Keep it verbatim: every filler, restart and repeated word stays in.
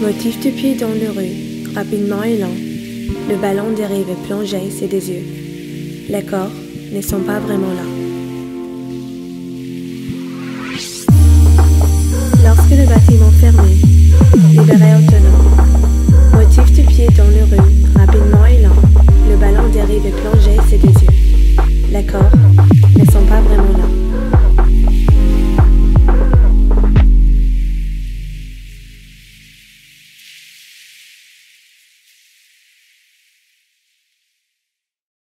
Motif de pied dans le rue, rapidement et lent, le ballon dérive et plonge ses des yeux. Les corps ne sont pas vraiment là. Lorsque le bâtiment fermé,